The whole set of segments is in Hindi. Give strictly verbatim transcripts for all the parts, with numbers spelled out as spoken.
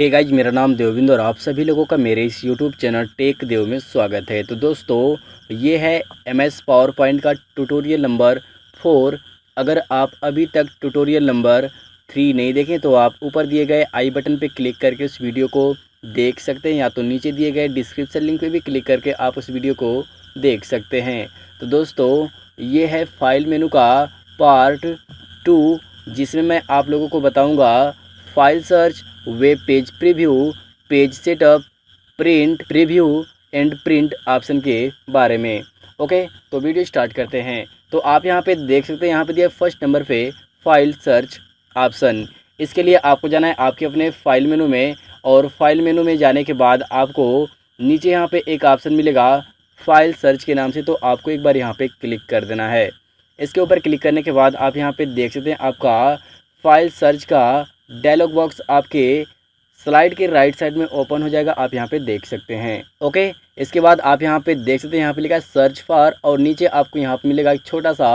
हे गाइज, मेरा नाम देविंद और आप सभी लोगों का मेरे इस यूट्यूब चैनल टेक देव में स्वागत है। तो दोस्तों, ये है एम एस पावर पॉइंट का ट्यूटोरियल नंबर फोर। अगर आप अभी तक ट्यूटोरियल नंबर थ्री नहीं देखें तो आप ऊपर दिए गए आई बटन पे क्लिक करके उस वीडियो को देख सकते हैं, या तो नीचे दिए गए डिस्क्रिप्शन लिंक पे भी क्लिक करके आप उस वीडियो को देख सकते हैं। तो दोस्तों, ये है फाइल मेनू का पार्ट टू, जिसमें मैं आप लोगों को बताऊंगा file search, web page preview, page setup, print preview and print option के बारे में। ओके, तो वीडियो स्टार्ट करते हैं। तो आप यहाँ पे देख सकते हैं, यहाँ पे दिया फर्स्ट नंबर पे फाइल सर्च ऑप्शन। इसके लिए आपको जाना है आपके अपने फाइल मेनू में, और फाइल मेनू में जाने के बाद आपको नीचे यहाँ पे एक ऑप्शन मिलेगा फाइल सर्च के नाम से, तो आपको एक बार यहाँ पे क्लिक कर देना है। इसके ऊपर क्लिक करने के बाद आप यहाँ पे देख सकते हैं आपका फाइल सर्च का डायलॉग बॉक्स आपके स्लाइड के राइट साइड में ओपन हो जाएगा, आप यहाँ पे देख सकते हैं। ओके, इसके बाद आप यहाँ पे देख सकते हैं यहाँ पे लिखा है सर्च फॉर, और नीचे आपको यहाँ पे मिलेगा एक छोटा सा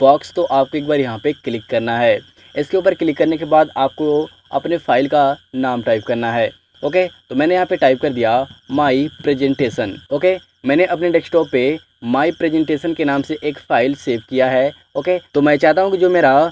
बॉक्स, तो आपको एक बार यहाँ पे क्लिक करना है। इसके ऊपर क्लिक करने के बाद आपको अपने फाइल का नाम टाइप करना है। ओके, तो मैंने यहाँ पे टाइप कर दिया माई प्रेजेंटेशन। ओके, मैंने अपने डेस्कटॉप पे माई प्रेजेंटेशन के नाम से एक फ़ाइल सेव किया है। ओके, तो मैं चाहता हूँ कि जो मेरा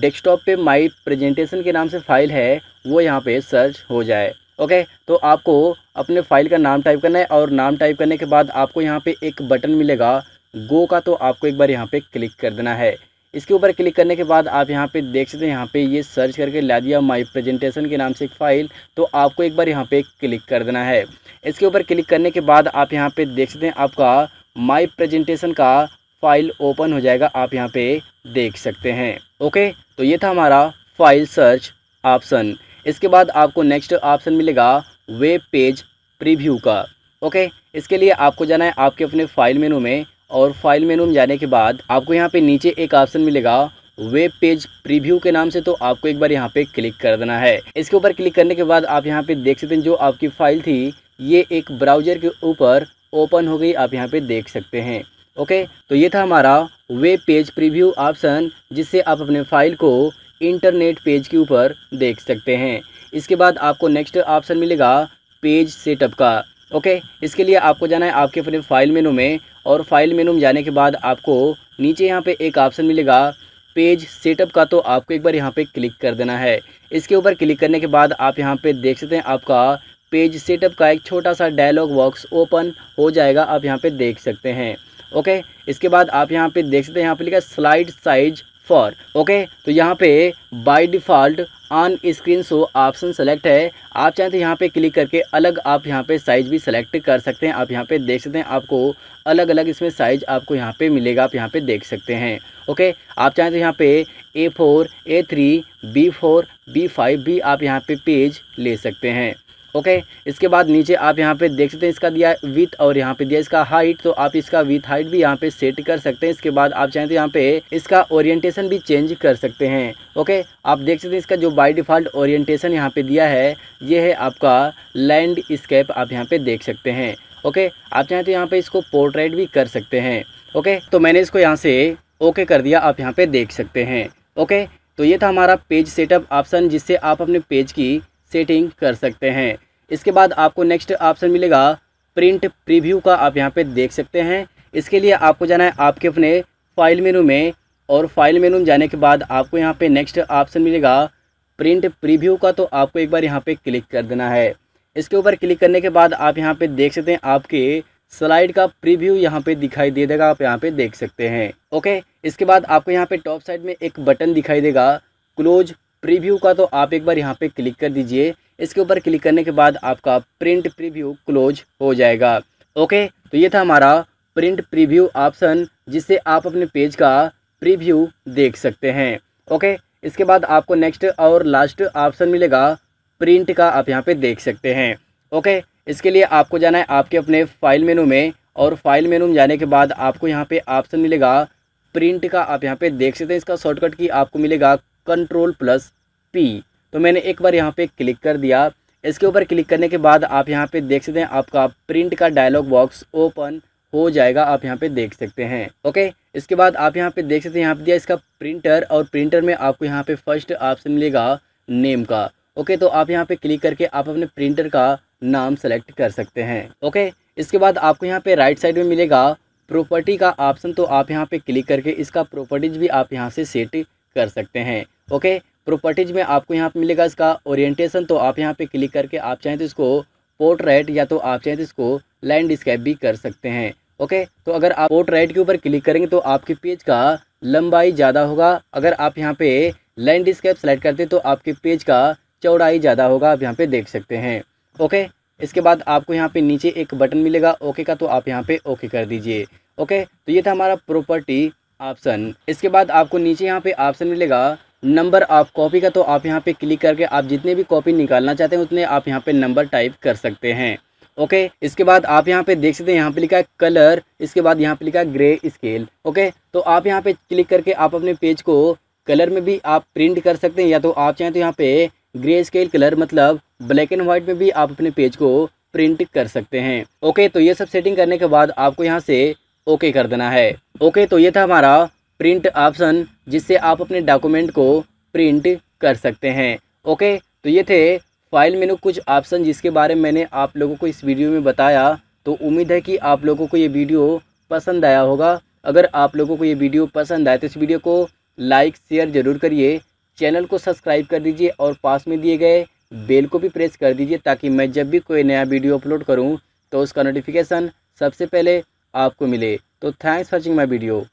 डेस्कटॉप पे माई प्रेजेंटेशन के नाम से फ़ाइल है वो यहाँ पे सर्च हो जाए। ओके, तो आपको अपने फ़ाइल का नाम टाइप करना है, और नाम टाइप करने के बाद आपको यहाँ पे एक बटन मिलेगा गो का, तो आपको एक बार यहाँ पे क्लिक कर देना है। इसके ऊपर क्लिक करने के बाद आप यहाँ पे देख सकते हैं यहाँ पे ये सर्च करके ला दिया माई प्रेजेंटेशन के नाम से एक फ़ाइल, तो आपको एक बार यहाँ पे क्लिक कर देना है। इसके ऊपर क्लिक करने के बाद आप यहाँ पे देख सकते हैं आपका माई प्रेजेंटेशन का फ़ाइल ओपन हो जाएगा, आप यहाँ पे देख सकते हैं। ओके, तो ये था हमारा फाइल सर्च ऑप्शन। इसके बाद आपको नेक्स्ट ऑप्शन मिलेगा वेब पेज प्रीव्यू का। ओके, इसके लिए आपको जाना है आपके अपने फाइल मेनू में, और फाइल मेनू में जाने के बाद आपको यहाँ पे नीचे एक ऑप्शन मिलेगा वेब पेज प्रीव्यू के नाम से, तो आपको एक बार यहाँ पे क्लिक कर देना है। इसके ऊपर क्लिक करने के बाद आप यहाँ पे देख सकते हैं जो आपकी फ़ाइल थी ये एक ब्राउज़र के ऊपर ओपन हो गई, आप यहाँ पे देख सकते हैं। ओके, तो ये था हमारा वेब पेज प्रीव्यू ऑप्शन, जिससे आप अपने फाइल को इंटरनेट पेज के ऊपर देख सकते हैं। इसके बाद आपको नेक्स्ट ऑप्शन मिलेगा पेज सेटअप का। ओके okay, इसके लिए आपको जाना है आपके अपने फाइल मेनू में, और फाइल मेनू में जाने के बाद आपको नीचे यहाँ पे एक ऑप्शन मिलेगा पेज सेटअप का, तो आपको एक बार यहाँ पे क्लिक कर देना है। इसके ऊपर क्लिक करने के बाद आप यहाँ पे देख सकते हैं आपका पेज सेटअप का एक छोटा सा डायलॉग बॉक्स ओपन हो जाएगा, आप यहाँ पे देख सकते हैं। ओके okay, इसके बाद आप यहाँ पर देख सकते हैं यहाँ पर लिखा स्लाइड साइज फॉर। ओके, तो यहाँ पे by default on screen show option select है, आप चाहें तो यहाँ पे क्लिक करके अलग आप यहाँ पे साइज़ भी सेलेक्ट कर सकते हैं। आप यहाँ पे देख सकते हैं आपको अलग अलग इसमें साइज़ आपको यहाँ पे मिलेगा, आप यहाँ पे देख सकते हैं। ओके, आप चाहें तो यहाँ पे A four, A three, B four, B five भी आप यहाँ पे पेज ले सकते हैं। ओके, इसके बाद नीचे आप यहाँ पे देख सकते हैं इसका दिया विथ, और यहाँ पे दिया इसका हाइट, तो आप इसका विथ हाइट भी यहाँ पे सेट कर सकते हैं। इसके बाद आप चाहें तो यहाँ पे इसका ओरिएंटेशन भी चेंज कर सकते हैं। ओके, आप देख सकते हैं इसका जो बाय डिफ़ॉल्ट ओरिएंटेशन यहाँ पे दिया है ये है आपका लैंडस्केप, आप यहाँ पे देख सकते हैं। ओके, आप चाहें तो यहाँ पे इसको पोर्ट्रेट भी कर सकते हैं। ओके, तो मैंने इसको यहाँ से ओके कर दिया, आप यहाँ पे देख सकते हैं। ओके, तो ये था हमारा पेज सेटअप ऑप्शन, जिससे आप अपने पेज की सेटिंग कर सकते हैं। इसके बाद आपको नेक्स्ट ऑप्शन मिलेगा प्रिंट प्रीव्यू का, आप यहाँ पे देख सकते हैं। इसके लिए आपको जाना है आपके अपने फाइल मेनू में, और फाइल मेनू में जाने के बाद आपको यहाँ पे नेक्स्ट ऑप्शन मिलेगा प्रिंट प्रीव्यू का, तो आपको एक बार यहाँ पे क्लिक कर देना है। इसके ऊपर क्लिक करने के बाद आप यहाँ पे देख सकते हैं आपके स्लाइड का प्रीव्यू यहाँ पे दिखाई दे देगा, आप यहाँ पे देख सकते हैं। ओके, इसके बाद आपको यहाँ पे टॉप साइड में एक बटन दिखाई देगा क्लोज प्रीव्यू का, तो आप एक बार यहाँ पे क्लिक कर दीजिए। इसके ऊपर क्लिक करने के बाद आपका प्रिंट प्रीव्यू क्लोज हो जाएगा। ओके, तो ये था हमारा प्रिंट प्रीव्यू ऑप्शन, जिससे आप अपने पेज का प्रीव्यू देख सकते हैं। ओके, इसके बाद आपको नेक्स्ट और लास्ट ऑप्शन मिलेगा प्रिंट का, आप यहाँ पे देख सकते हैं। ओके, इसके लिए आपको जाना है आपके अपने फाइल मेनू में, और फाइल मेनू में जाने के बाद आपको यहाँ पे ऑप्शन मिलेगा प्रिंट का, आप यहाँ पे देख सकते हैं। इसका शॉर्टकट की आपको मिलेगा कंट्रोल प्लस पी, तो मैंने एक बार यहाँ पे क्लिक कर दिया। इसके ऊपर क्लिक करने के बाद आप यहाँ पे देख सकते हैं आपका प्रिंट का डायलॉग बॉक्स ओपन हो जाएगा, आप यहाँ पे देख सकते हैं। ओके, इसके बाद आप यहाँ पे देख सकते हैं यहाँ पे दिया इसका प्रिंटर, और प्रिंटर में आपको यहाँ पे फर्स्ट ऑप्शन मिलेगा नेम का। ओके, तो आप यहाँ पे क्लिक करके आप अपने प्रिंटर का नाम सेलेक्ट कर सकते हैं। ओके, इसके बाद आपको यहाँ पे राइट साइड में मिलेगा प्रॉपर्टी का ऑप्शन, तो आप यहाँ पे क्लिक करके इसका प्रॉपर्टीज भी आप यहाँ से सेट कर सकते हैं। ओके, प्रॉपर्टीज में आपको यहाँ पे मिलेगा इसका ओरिएंटेशन, तो आप यहाँ पे क्लिक करके आप चाहें तो इसको पोर्ट्रेट या तो आप चाहें तो इसको लैंडस्केप भी कर सकते हैं। ओके, तो अगर आप पोर्ट्रेट के ऊपर क्लिक करेंगे तो आपके पेज का लंबाई ज़्यादा होगा, अगर आप यहाँ पे लैंडस्केप सेलेक्ट करते हैं तो आपके पेज का चौड़ाई ज़्यादा होगा, आप यहाँ पे देख सकते हैं। ओके, इसके बाद आपको यहाँ पे नीचे एक बटन मिलेगा ओके का, तो आप यहाँ पे ओके कर दीजिए। ओके, तो ये था हमारा प्रॉपर्टी ऑप्शन। इसके बाद आपको नीचे यहाँ पे ऑप्शन मिलेगा नंबर ऑफ कॉपी का, तो आप यहाँ पे क्लिक करके आप जितने भी कॉपी निकालना चाहते हैं उतने आप यहाँ पे नंबर टाइप कर सकते हैं। ओके, इसके बाद आप यहाँ पे देख सकते हैं यहाँ पे लिखा है कलर, इसके बाद यहाँ पे लिखा है ग्रे स्केल। ओके, तो आप यहाँ पे क्लिक करके आप अपने पेज को कलर में भी आप प्रिंट कर सकते हैं, या तो आप चाहें तो यहाँ पे ग्रे स्केल कलर मतलब ब्लैक एंड वाइट में भी आप अपने पेज को प्रिंट कर सकते हैं। ओके, तो ये सब सेटिंग करने के बाद आपको यहाँ से ओके कर देना है। ओके, तो ये था हमारा प्रिंट ऑप्शन जिससे आप अपने डॉक्यूमेंट को प्रिंट कर सकते हैं। ओके, तो ये थे फाइल मेनू कुछ ऑप्शन जिसके बारे में मैंने आप लोगों को इस वीडियो में बताया। तो उम्मीद है कि आप लोगों को ये वीडियो पसंद आया होगा। अगर आप लोगों को ये वीडियो पसंद आए तो इस वीडियो को लाइक शेयर ज़रूर करिए, चैनल को सब्सक्राइब कर दीजिए और पास में दिए गए बेल को भी प्रेस कर दीजिए ताकि मैं जब भी कोई नया वीडियो अपलोड करूं तो उसका नोटिफिकेशन सबसे पहले आपको मिले। तो thanks for watching my video.